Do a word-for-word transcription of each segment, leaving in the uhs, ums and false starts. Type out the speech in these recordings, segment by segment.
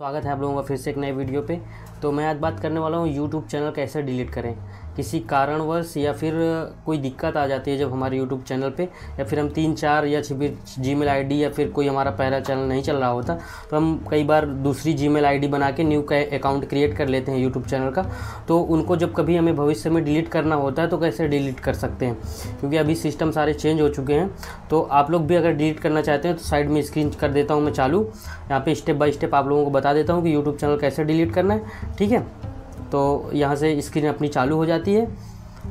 स्वागत है आप लोगों का फिर से एक नए वीडियो पे। तो मैं आज बात करने वाला हूँ यूट्यूब चैनल कैसे डिलीट करें। किसी कारणवश या फिर कोई दिक्कत आ जाती है जब हमारे यूट्यूब चैनल पे, या फिर हम तीन चार या फिर जीमेल आईडी या फिर कोई हमारा पहला चैनल नहीं चल रहा होता तो हम कई बार दूसरी जीमेल आईडी बना के न्यू अकाउंट क्रिएट कर लेते हैं यूट्यूब चैनल का। तो उनको जब कभी हमें भविष्य में डिलीट करना होता है तो कैसे डिलीट कर सकते हैं, क्योंकि अभी सिस्टम सारे चेंज हो चुके हैं। तो आप लोग भी अगर डिलीट करना चाहते हैं तो साइड में स्क्रीन कर देता हूँ मैं चालू, यहाँ पर स्टेप बाई स्टेप आप लोगों को बता देता हूँ कि यूट्यूब चैनल कैसे डिलीट करना है। ठीक है, तो यहाँ से स्क्रीन अपनी चालू हो जाती है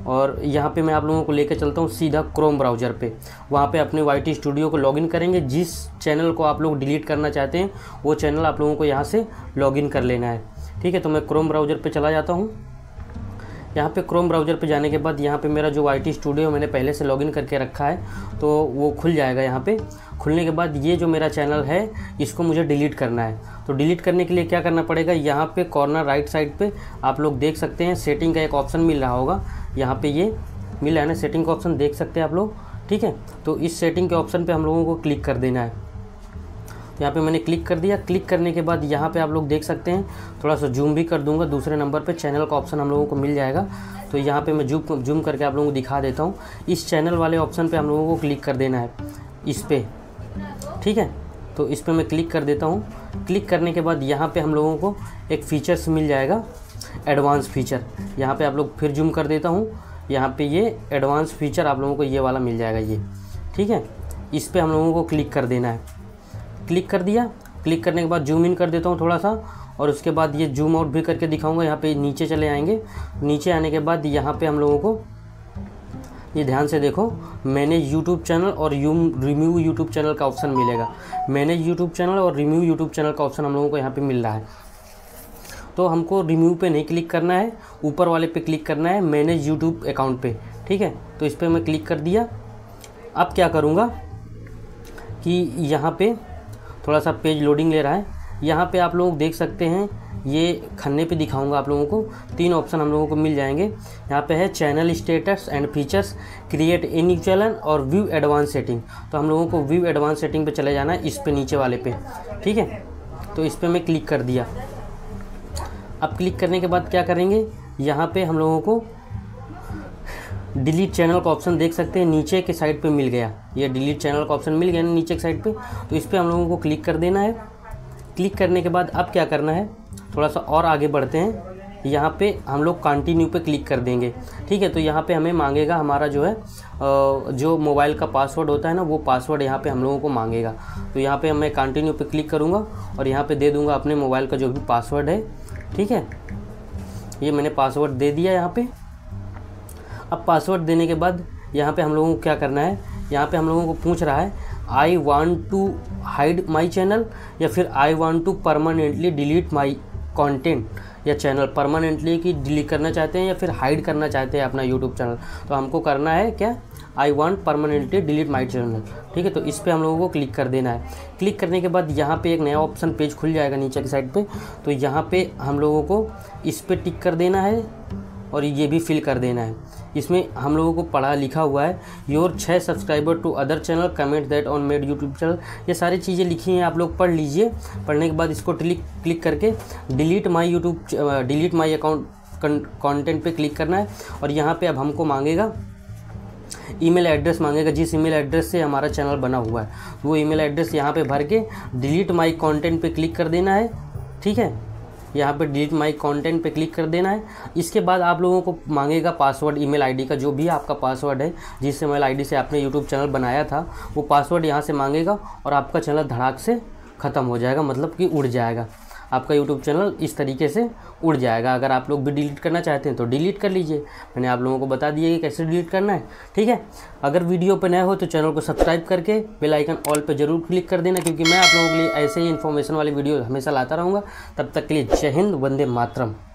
और यहाँ पे मैं आप लोगों को लेकर चलता हूँ सीधा क्रोम ब्राउज़र पे। वहाँ पे अपने वाई टी स्टूडियो को लॉगिन करेंगे। जिस चैनल को आप लोग डिलीट करना चाहते हैं वो चैनल आप लोगों को यहाँ से लॉगिन कर लेना है। ठीक है, तो मैं क्रोम ब्राउज़र पे चला जाता हूँ। यहाँ पे क्रोम ब्राउज़र पे जाने के बाद यहाँ पे मेरा जो वाई टी स्टूडियो मैंने पहले से लॉगिन करके रखा है तो वो खुल जाएगा। यहाँ पे खुलने के बाद ये जो मेरा चैनल है इसको मुझे डिलीट करना है। तो डिलीट करने के लिए क्या करना पड़ेगा, यहाँ पे कॉर्नर राइट साइड पे आप लोग देख सकते हैं सेटिंग का एक ऑप्शन मिल रहा होगा। यहाँ पर ये मिल रहा है ना, सेटिंग का ऑप्शन देख सकते हैं आप लोग। ठीक है, तो इस सेटिंग के ऑप्शन पर हम लोगों को क्लिक कर देना है। यहाँ पे मैंने क्लिक कर दिया। क्लिक करने के बाद यहाँ पे आप लोग देख सकते हैं, थोड़ा सा जूम भी कर दूंगा, दूसरे नंबर पे चैनल का ऑप्शन हम लोगों को मिल जाएगा। तो यहाँ पे मैं जूम जूम करके आप लोगों को दिखा देता हूँ। इस चैनल वाले ऑप्शन पे हम लोगों को क्लिक कर देना है, इस पर। ठीक है, तो इस पर मैं क्लिक कर देता हूँ। क्लिक करने के बाद यहाँ पर हम लोगों को एक फ़ीचर्स मिल जाएगा, एडवांस फ़ीचर। यहाँ पर आप लोग फिर जूम कर देता हूँ। यहाँ पर ये एडवांस फ़ीचर आप लोगों को ये वाला मिल जाएगा, ये। ठीक है, इस पर हम लोगों को क्लिक कर देना है। क्लिक कर दिया। क्लिक करने के बाद जूम इन कर देता हूँ थोड़ा सा, और उसके बाद ये जूम आउट भी करके दिखाऊंगा। यहाँ पे नीचे चले आएंगे। नीचे आने के बाद यहाँ पे हम लोगों को ये ध्यान से देखो, मैंने YouTube चैनल और यू रिम्यू यूट्यूब चैनल का ऑप्शन मिलेगा। मैंने YouTube चैनल और रिम्यू यूट्यूब चैनल का ऑप्शन हम लोगों को यहाँ पर मिल रहा है। तो हमको रिम्यू पे नहीं क्लिक करना है, ऊपर वाले पे क्लिक करना है, मैनेज यूट्यूब अकाउंट पे। ठीक है, तो इस पर मैं क्लिक कर दिया। अब क्या करूँगा कि यहाँ पर थोड़ा सा पेज लोडिंग ले रहा है। यहाँ पे आप लोग देख सकते हैं, ये खन्ने पे दिखाऊंगा आप लोगों को। तीन ऑप्शन हम लोगों को मिल जाएंगे। यहाँ पे है channel status and features, create a new channel और व्यू एडवांस सेटिंग। तो हम लोगों को व्यू एडवांस सेटिंग पे चले जाना है, इस पे नीचे वाले पे। ठीक है, तो इस पर मैं क्लिक कर दिया। अब क्लिक करने के बाद क्या करेंगे, यहाँ पर हम लोगों को डिलीट चैनल का ऑप्शन देख सकते हैं नीचे के साइड पे मिल गया। ये डिलीट चैनल का ऑप्शन मिल गया ना नीचे के साइड पे, तो इस पर हम लोगों को क्लिक कर देना है। क्लिक करने के बाद अब क्या करना है, थोड़ा सा और आगे बढ़ते हैं। यहाँ पे हम लोग कंटिन्यू पे क्लिक कर देंगे। ठीक है, तो यहाँ पे हमें मांगेगा हमारा जो है जो मोबाइल का पासवर्ड होता है ना, वो पासवर्ड यहाँ पे हम लोगों को मांगेगा। तो यहाँ पे मैं कंटिन्यू पे क्लिक करूँगा और यहाँ पे दे दूँगा अपने मोबाइल का जो भी पासवर्ड है। ठीक है, ये मैंने पासवर्ड दे दिया यहाँ पर। अब पासवर्ड देने के बाद यहाँ पे हम लोगों को क्या करना है, यहाँ पे हम लोगों को पूछ रहा है I want to hide my channel या फिर I want to permanently delete my content या चैनल। परमानेंटली की डिलीट करना चाहते हैं या फिर हाइड करना चाहते हैं अपना यूट्यूब चैनल। तो हमको करना है क्या, I want permanently delete my channel. ठीक है, तो इस पर हम लोगों को क्लिक कर देना है। क्लिक करने के बाद यहाँ पर एक नया ऑप्शन पेज खुल जाएगा नीचे की साइड पर। तो यहाँ पर हम लोगों को इस पर टिक कर देना है और ये भी फिल कर देना है। इसमें हम लोगों को पढ़ा लिखा हुआ है योर छः subscriber to other channel comment that on made YouTube channel, ये सारी चीज़ें लिखी हैं, आप लोग पढ़ लीजिए। पढ़ने के बाद इसको क्लिक क्लिक करके delete my YouTube delete my account content पे क्लिक करना है। और यहाँ पे अब हमको मांगेगा ईमेल एड्रेस, मांगेगा जिस ईमेल एड्रेस से हमारा चैनल बना हुआ है वो ईमेल एड्रेस यहाँ पर भर के डिलीट माय कंटेंट पे क्लिक कर देना है। ठीक है, यहाँ पे डिलीट माई कंटेंट पे क्लिक कर देना है। इसके बाद आप लोगों को मांगेगा पासवर्ड ईमेल आईडी का, जो भी आपका पासवर्ड है जिस ईमेल आईडी से आपने यूट्यूब चैनल बनाया था वो पासवर्ड यहाँ से मांगेगा और आपका चैनल धड़ाक से ख़त्म हो जाएगा, मतलब कि उड़ जाएगा आपका यूट्यूब चैनल। इस तरीके से उड़ जाएगा। अगर आप लोग भी डिलीट करना चाहते हैं तो डिलीट कर लीजिए। मैंने आप लोगों को बता दिया कि कैसे डिलीट करना है। ठीक है, अगर वीडियो पर नए हो तो चैनल को सब्सक्राइब करके बेल आइकन ऑल पे जरूर क्लिक कर देना, क्योंकि मैं आप लोगों के लिए ऐसे ही इन्फॉर्मेशन वाली वीडियो हमेशा लाता रहूँगा। तब तक के लिए जय हिंद, वंदे मातरम।